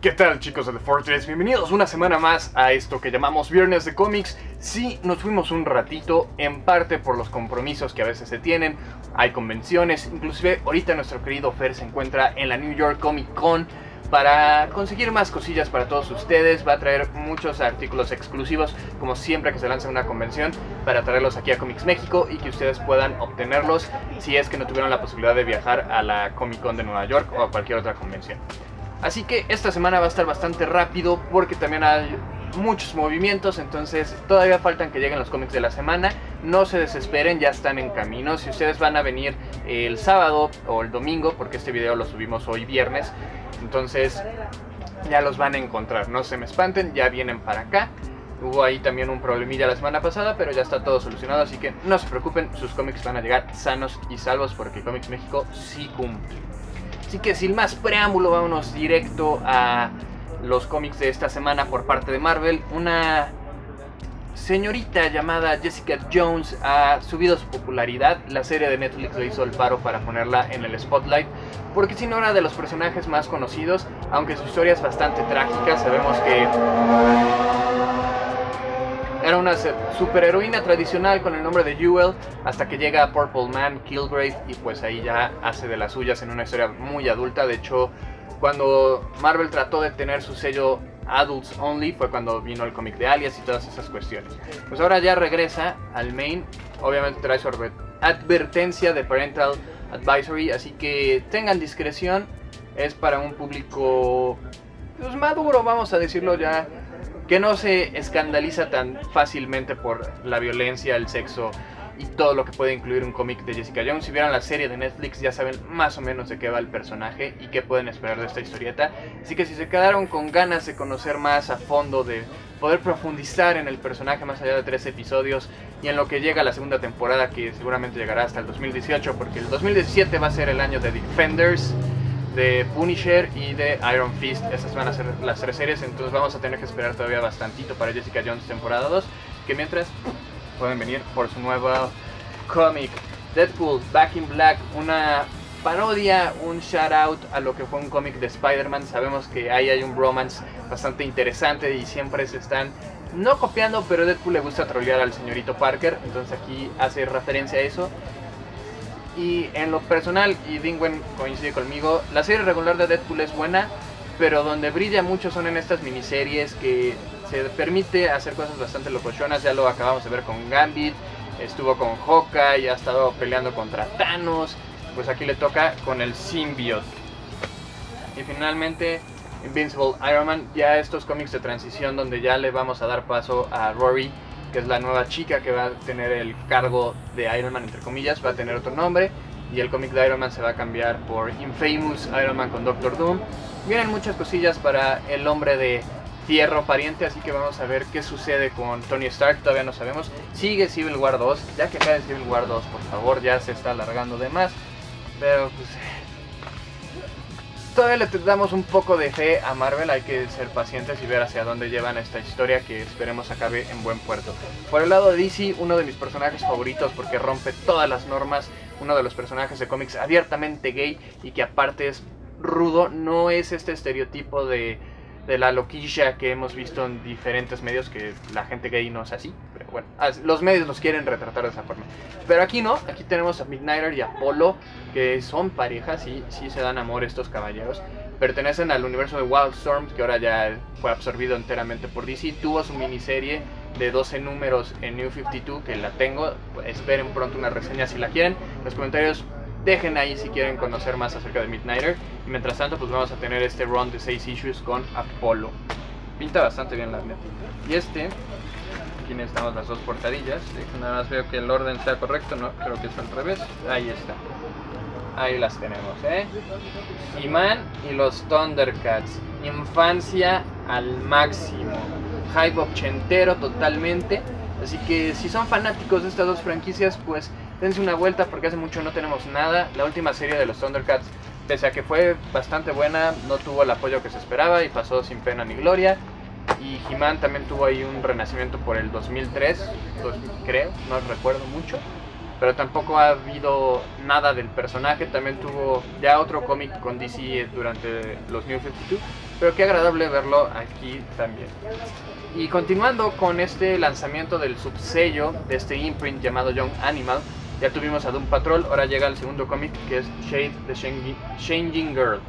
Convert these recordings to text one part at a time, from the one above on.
¿Qué tal, chicos de The Fortress? Bienvenidos una semana más a esto que llamamos Viernes de Cómics. Sí, nos fuimos un ratito, en parte por los compromisos que a veces se tienen. Hay convenciones, inclusive ahorita nuestro querido Fer se encuentra en la New York Comic Con para conseguir más cosillas para todos ustedes. Va a traer muchos artículos exclusivos, como siempre que se lanza una convención, para traerlos aquí a Comics México y que ustedes puedan obtenerlos si es que no tuvieron la posibilidad de viajar a la Comic Con de Nueva York o a cualquier otra convención. Así que esta semana va a estar bastante rápido porque también hay muchos movimientos, entonces todavía faltan que lleguen los cómics de la semana. No se desesperen, ya están en camino. Si ustedes van a venir el sábado o el domingo, porque este video lo subimos hoy viernes, entonces ya los van a encontrar, no se me espanten, ya vienen para acá. Hubo ahí también un problemilla la semana pasada, pero ya está todo solucionado, así que no se preocupen, sus cómics van a llegar sanos y salvos porque Comics México sí cumple. Así que sin más preámbulo, vámonos directo a los cómics de esta semana por parte de Marvel. Una señorita llamada Jessica Jones ha subido su popularidad. La serie de Netflix le hizo el paro para ponerla en el spotlight, porque si no era de los personajes más conocidos, aunque su historia es bastante trágica. Sabemos que era una superheroína tradicional con el nombre de Jewel, hasta que llega a Purple Man, Kilgrave, y pues ahí ya hace de las suyas en una historia muy adulta. De hecho, cuando Marvel trató de tener su sello Adults Only, fue cuando vino el cómic de Alias y todas esas cuestiones. Pues ahora ya regresa al main, obviamente trae su advertencia de Parental Advisory, así que tengan discreción, es para un público pues maduro, vamos a decirlo ya, que no se escandaliza tan fácilmente por la violencia, el sexo y todo lo que puede incluir un cómic de Jessica Jones. Si vieron la serie de Netflix ya saben más o menos de qué va el personaje y qué pueden esperar de esta historieta. Así que si se quedaron con ganas de conocer más a fondo, de poder profundizar en el personaje más allá de 3 episodios y en lo que llega la segunda temporada, que seguramente llegará hasta el 2018, porque el 2017 va a ser el año de Defenders, de Punisher y de Iron Fist. Esas van a ser las 3 series, entonces vamos a tener que esperar todavía bastantito para Jessica Jones temporada 2, que mientras pueden venir por su nuevo cómic. Deadpool, Back in Black, una parodia, un shout out a lo que fue un cómic de Spider-Man. Sabemos que ahí hay un romance bastante interesante y siempre se están no copiando, pero Deadpool le gusta trolear al señorito Parker, entonces aquí hace referencia a eso. Y en lo personal, y Dingwen coincide conmigo, la serie regular de Deadpool es buena, pero donde brilla mucho son en estas miniseries que se permite hacer cosas bastante locochonas. Ya lo acabamos de ver con Gambit, estuvo con Hawkeye, ha estado peleando contra Thanos, pues aquí le toca con el symbiote. Y finalmente, Invincible Iron Man, ya estos cómics de transición donde ya le vamos a dar paso a Rory, que es la nueva chica que va a tener el cargo de Iron Man, entre comillas, va a tener otro nombre, y el cómic de Iron Man se va a cambiar por Infamous Iron Man con Doctor Doom. Vienen muchas cosillas para el hombre de fierro pariente, así que vamos a ver qué sucede con Tony Stark, todavía no sabemos. Sigue Civil War 2, ya que acabe Civil War 2, por favor, ya se está alargando de más, pero pues todavía le damos un poco de fe a Marvel, hay que ser pacientes y ver hacia dónde llevan esta historia, que esperemos acabe en buen puerto. Por el lado de DC, uno de mis personajes favoritos porque rompe todas las normas, uno de los personajes de cómics abiertamente gay y que aparte es rudo, no es este estereotipo de la loquilla que hemos visto en diferentes medios, que la gente gay no es así, pero bueno, los medios los quieren retratar de esa forma. Pero aquí no, aquí tenemos a Midnighter y a Apolo, que son parejas y sí se dan amor estos caballeros. Pertenecen al universo de Wildstorm, que ahora ya fue absorbido enteramente por DC. Tuvo su miniserie de 12 números en New 52, que la tengo, esperen pronto una reseña si la quieren. Los comentarios dejen ahí si quieren conocer más acerca de Midnighter. Y mientras tanto pues vamos a tener este run de 6 issues con Apolo. Pinta bastante bien, la neta. Y aquí necesitamos las 2 portadillas. Nada más veo que el orden sea correcto, no, creo que es al revés. Ahí está. Ahí las tenemos, He-Man y los Thundercats. Infancia al máximo. Hype ochentero totalmente. Así que si son fanáticos de estas 2 franquicias, pues dense una vuelta porque hace mucho no tenemos nada. La última serie de los Thundercats pese a que fue bastante buena, no tuvo el apoyo que se esperaba y pasó sin pena ni gloria. Y He-Man también tuvo ahí un renacimiento por el 2003, creo, no recuerdo mucho, pero tampoco ha habido nada del personaje. También tuvo ya otro cómic con DC durante los New 52, pero qué agradable verlo aquí también. Y continuando con este lanzamiento del subsello de este imprint llamado Young Animal, ya tuvimos a Doom Patrol, ahora llega el segundo cómic que es Shade the Changing Girl.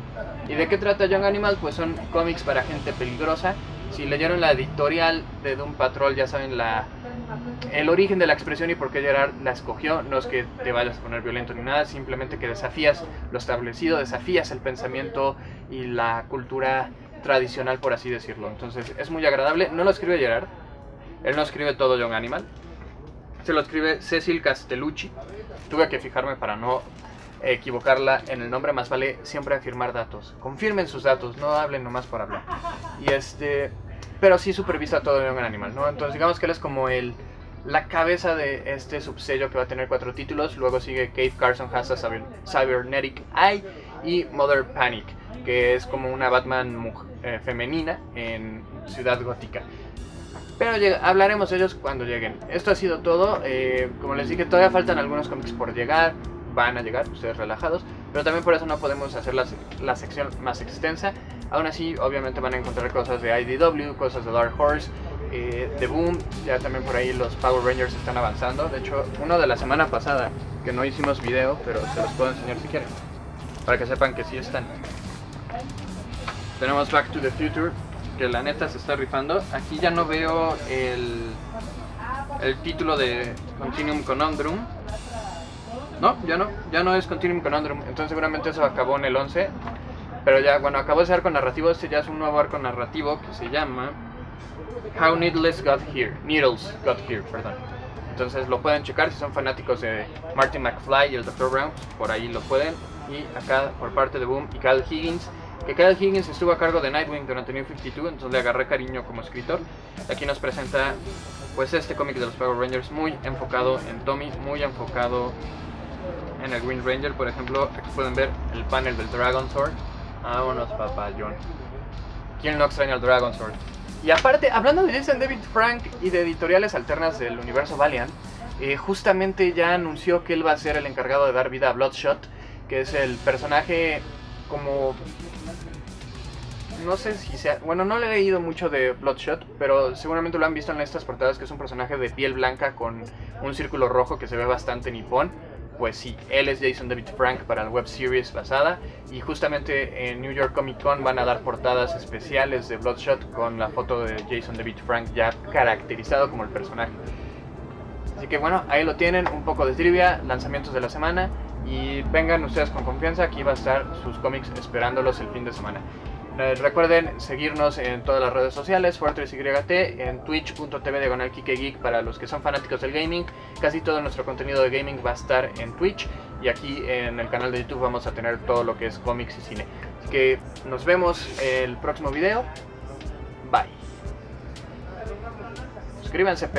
¿Y de qué trata Young Animal? Pues son cómics para gente peligrosa. Si leyeron la editorial de Doom Patrol ya saben el origen de la expresión y por qué Gerard la escogió. No es que te vayas a poner violento ni nada, simplemente que desafías lo establecido, desafías el pensamiento y la cultura tradicional, por así decirlo. Entonces es muy agradable, no lo escribe Gerard, él no escribe todo Young Animal, se lo escribe Cecil Castellucci. Tuve que fijarme para no equivocarla en el nombre, más vale siempre afirmar datos. Confirmen sus datos, no hablen nomás por hablar. Y pero sí supervisa todo Young Animal, ¿no? Entonces digamos que él es como la cabeza de este subsello que va a tener 4 títulos. Luego sigue Cave Carson Has a Cybernetic Eye y Mother Panic, que es como una Batman femenina en Ciudad Gótica. Pero hablaremos de ellos cuando lleguen. Esto ha sido todo. Como les dije, todavía faltan algunos cómics por llegar. Van a llegar, ustedes relajados, pero también por eso no podemos hacer la sección más extensa. Aún así, obviamente van a encontrar cosas de IDW, cosas de Dark Horse, de Boom, ya también por ahí los Power Rangers están avanzando. De hecho, uno de la semana pasada, que no hicimos video, pero se los puedo enseñar si quieren, para que sepan que sí están. Tenemos Back to the Future, que la neta se está rifando. Aquí ya no veo el título de Continuum Conundrum. No, ya no es Continuum Conundrum, entonces seguramente eso acabó en el 11. Pero ya, bueno, acabó ese arco narrativo, este ya es un nuevo arco narrativo que se llama How Needles Got Here, perdón. Entonces lo pueden checar, si son fanáticos de Martin McFly y el Dr. Brown, por ahí lo pueden. Y acá por parte de Boom y Kyle Higgins, que Kyle Higgins estuvo a cargo de Nightwing durante New 52, entonces le agarré cariño como escritor. Aquí nos presenta pues este cómic de los Power Rangers, muy enfocado en Tommy, muy enfocado en el Green Ranger. Por ejemplo, aquí pueden ver el panel del Dragon Sword. Vámonos, papayón. ¿Quién no extraña al Dragon Sword? Y aparte, hablando de Jason David Frank y de editoriales alternas del universo Valiant, justamente ya anunció que él va a ser el encargado de dar vida a Bloodshot, que es el personaje como... No sé si sea... Bueno, no le he leído mucho de Bloodshot, pero seguramente lo han visto en estas portadas, que es un personaje de piel blanca con un círculo rojo que se ve bastante nipón. Pues sí, él es Jason David Frank para la web series basada, y justamente en New York Comic Con van a dar portadas especiales de Bloodshot con la foto de Jason David Frank ya caracterizado como el personaje. Así que bueno, ahí lo tienen, un poco de trivia, lanzamientos de la semana, y vengan ustedes con confianza, aquí va a estar sus cómics esperándolos el fin de semana. Recuerden seguirnos en todas las redes sociales, FortressYT, en twitch.tv/KikeGeek para los que son fanáticos del gaming. Casi todo nuestro contenido de gaming va a estar en Twitch, y aquí en el canal de YouTube vamos a tener todo lo que es cómics y cine. Así que nos vemos el próximo video. Bye. Suscríbanse.